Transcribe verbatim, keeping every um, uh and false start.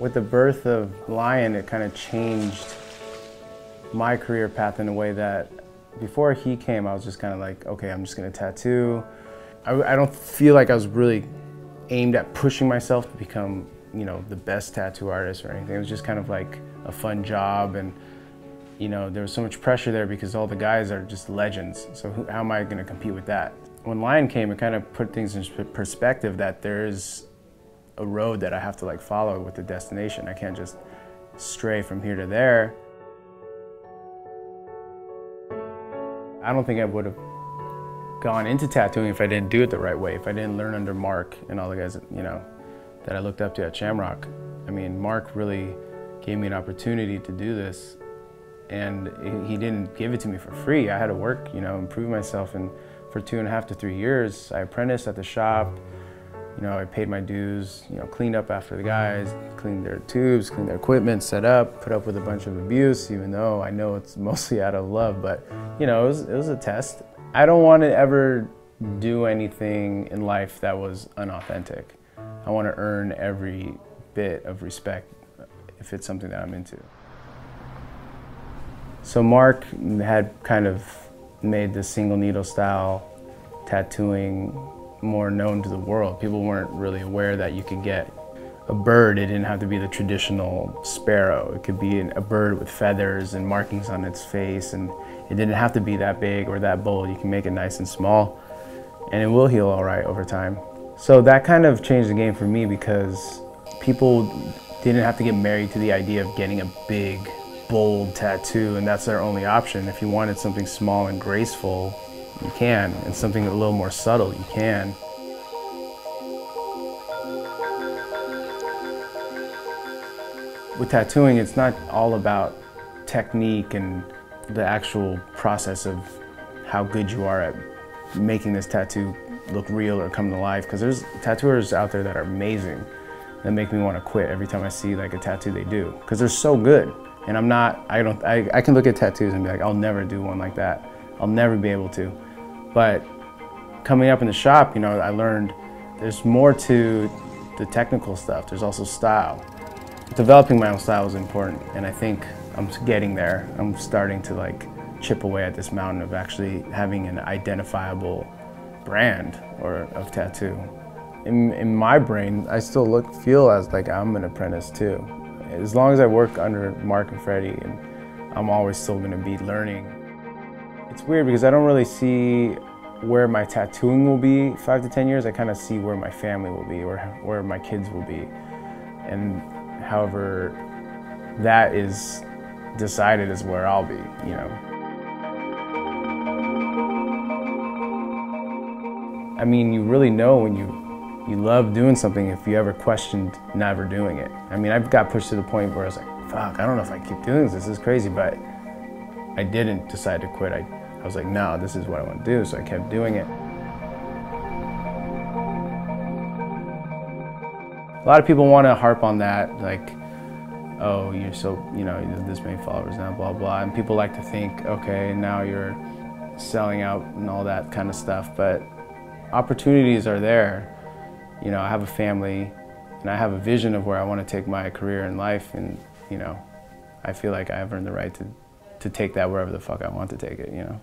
With the birth of Lyon, it kind of changed my career path in a way that before he came, I was just kind of like, okay, I'm just gonna tattoo. I, I don't feel like I was really aimed at pushing myself to become, you know, the best tattoo artist or anything. It was just kind of like a fun job, and you know, there was so much pressure there because all the guys are just legends. So who, how am I gonna compete with that? When Lyon came, it kind of put things in perspective that there is a road that I have to like follow with the destination. I can't just stray from here to there. I don't think I would have gone into tattooing if I didn't do it the right way, if I didn't learn under Mark and all the guys that, you know, that I looked up to at Shamrock. I mean, Mark really gave me an opportunity to do this, and he didn't give it to me for free. I had to work, you know, improve myself, and for two and a half to three years, I apprenticed at the shop. You know, I paid my dues, you know, cleaned up after the guys, cleaned their tubes, cleaned their equipment, set up, put up with a bunch of abuse, even though I know it's mostly out of love, but, you know, it was, it was a test. I don't want to ever do anything in life that was unauthentic. I want to earn every bit of respect if it's something that I'm into. So Mark had kind of made the single needle style tattooing more known to the world. People weren't really aware that you could get a bird. It didn't have to be the traditional sparrow. It could be a bird with feathers and markings on its face, and it didn't have to be that big or that bold. You can make it nice and small, and it will heal all right over time. So that kind of changed the game for me, because people didn't have to get married to the idea of getting a big, bold tattoo, and that's their only option. If you wanted something small and graceful, you can, and something a little more subtle, you can. With tattooing, it's not all about technique and the actual process of how good you are at making this tattoo look real or come to life, because there's tattooers out there that are amazing that make me want to quit every time I see like a tattoo they do, because they're so good. And I'm not, I don't, I, I can look at tattoos and be like, I'll never do one like that. I'll never be able to. But coming up in the shop, you know, I learned there's more to the technical stuff. There's also style. Developing my own style is important, and I think I'm getting there. I'm starting to like chip away at this mountain of actually having an identifiable brand or of tattoo. In, in my brain, I still look, feel as like I'm an apprentice too. As long as I work under Mark and Freddie, and I'm always still gonna be learning. It's weird because I don't really see where my tattooing will be five to ten years. I kind of see where my family will be, or where my kids will be. And however that is decided is where I'll be, you know. I mean, you really know when you you love doing something if you ever questioned never doing it. I mean, I've got pushed to the point where I was like, fuck, I don't know if I keep doing this, this is crazy, but I didn't decide to quit. I, I was like, no, this is what I want to do, so I kept doing it. A lot of people want to harp on that, like, oh, you're so, you know, this many followers now, blah, blah, and people like to think, okay, now you're selling out and all that kind of stuff, but opportunities are there. You know, I have a family, and I have a vision of where I want to take my career in life, and, you know, I feel like I've earned the right to to take that wherever the fuck I want to take it, you know.